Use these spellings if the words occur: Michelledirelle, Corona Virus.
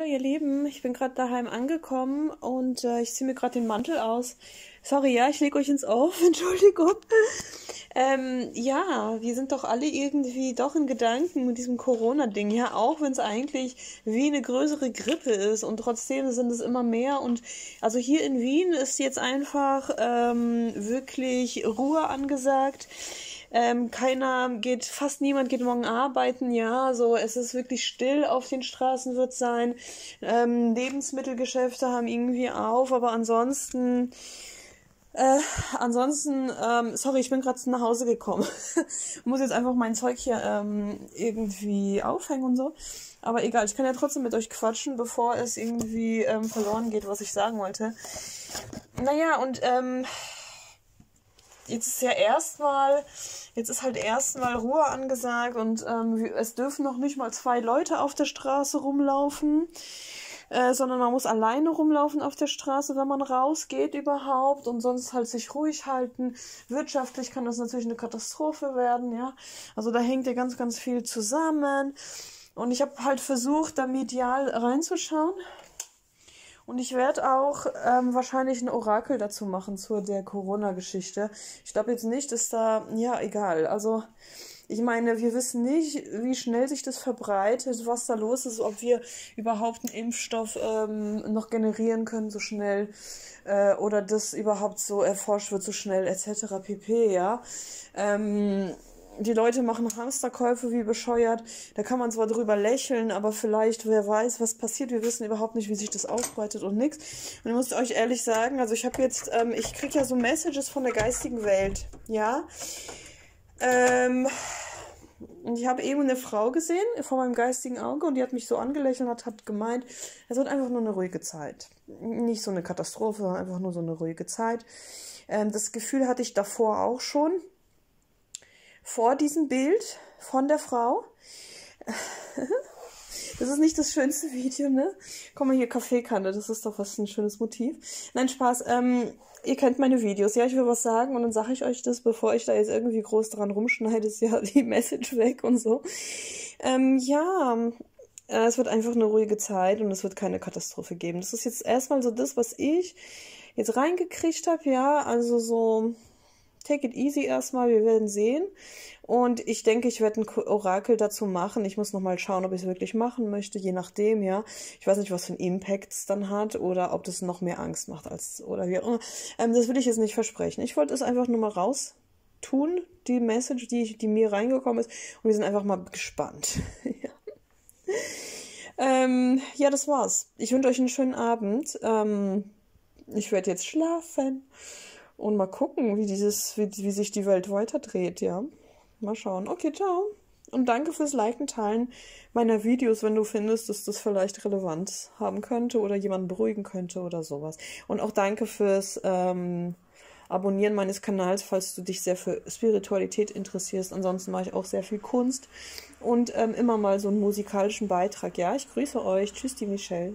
Hallo ihr Lieben, ich bin gerade daheim angekommen und ich ziehe mir gerade den Mantel aus. Sorry, ja, ich lege euch ins Ohr, Entschuldigung. Ja, wir sind doch alle irgendwie doch in Gedanken mit diesem Corona-Ding, ja, auch wenn es eigentlich wie eine größere Grippe ist und trotzdem sind es immer mehr und also hier in Wien ist jetzt einfach wirklich Ruhe angesagt. Fast niemand geht morgen arbeiten, ja, so, es ist wirklich still auf den Straßen wird es sein, Lebensmittelgeschäfte haben irgendwie auf, aber sorry, ich bin gerade nach Hause gekommen, muss jetzt einfach mein Zeug hier irgendwie aufhängen und so, aber egal, ich kann ja trotzdem mit euch quatschen, bevor es irgendwie verloren geht, was ich sagen wollte. Naja, und, jetzt ist halt erstmal Ruhe angesagt und es dürfen noch nicht mal 2 Leute auf der Straße rumlaufen, sondern man muss alleine rumlaufen auf der Straße, wenn man rausgeht überhaupt und sonst halt sich ruhig halten. Wirtschaftlich kann das natürlich eine Katastrophe werden, ja. Also da hängt ja ganz, ganz viel zusammen und ich habe halt versucht, da medial reinzuschauen. Und ich werde auch wahrscheinlich ein Orakel dazu machen, zu der Corona-Geschichte. Ich glaube jetzt nicht, dass da... Ja, egal. Also, ich meine, wir wissen nicht, wie schnell sich das verbreitet, was da los ist, ob wir überhaupt einen Impfstoff noch generieren können so schnell oder das überhaupt so erforscht wird so schnell etc. pp., ja. Die Leute machen Hamsterkäufe wie bescheuert. Da kann man zwar drüber lächeln, aber vielleicht, wer weiß, was passiert. Wir wissen überhaupt nicht, wie sich das ausbreitet und nix. Und ich muss euch ehrlich sagen, also ich habe jetzt, ich kriege ja so Messages von der geistigen Welt, ja. Und ich habe eben eine Frau gesehen vor meinem geistigen Auge und die hat mich so angelächelt und hat gemeint, es wird einfach nur eine ruhige Zeit. Nicht so eine Katastrophe, sondern einfach nur so eine ruhige Zeit. Das Gefühl hatte ich davor auch schon. Vor diesem Bild von der Frau. Das ist nicht das schönste Video, ne? Guck mal hier, Kaffeekanne, das ist doch was ein schönes Motiv. Nein, Spaß, ihr kennt meine Videos, ja, ich will was sagen und dann sage ich euch das, bevor ich da jetzt irgendwie groß dran rumschneide, ist ja die Message weg und so. Es wird einfach eine ruhige Zeit und es wird keine Katastrophe geben. Das ist jetzt erstmal so das, was ich jetzt reingekriegt habe, ja, also so... Take it easy erstmal, wir werden sehen. Und ich denke, ich werde ein Orakel dazu machen. Ich muss nochmal schauen, ob ich es wirklich machen möchte, je nachdem, ja. Ich weiß nicht, was für ein Impact es dann hat oder ob das noch mehr Angst macht als oder wie auch immer. Das will ich jetzt nicht versprechen. Ich wollte es einfach nur mal raus tun, die Message, die mir reingekommen ist. Und wir sind einfach mal gespannt. Ja. Ja, das war's. Ich wünsche euch einen schönen Abend. Ich werde jetzt schlafen. Und mal gucken, wie sich die Welt weiterdreht, ja. Mal schauen. Okay, ciao. Und danke fürs Liken, Teilen meiner Videos, wenn du findest, dass das vielleicht Relevanz haben könnte oder jemanden beruhigen könnte oder sowas. Und auch danke fürs Abonnieren meines Kanals, falls du dich sehr für Spiritualität interessierst. Ansonsten mache ich auch sehr viel Kunst und immer mal so einen musikalischen Beitrag. Ja, ich grüße euch. Tschüss, die Michelle.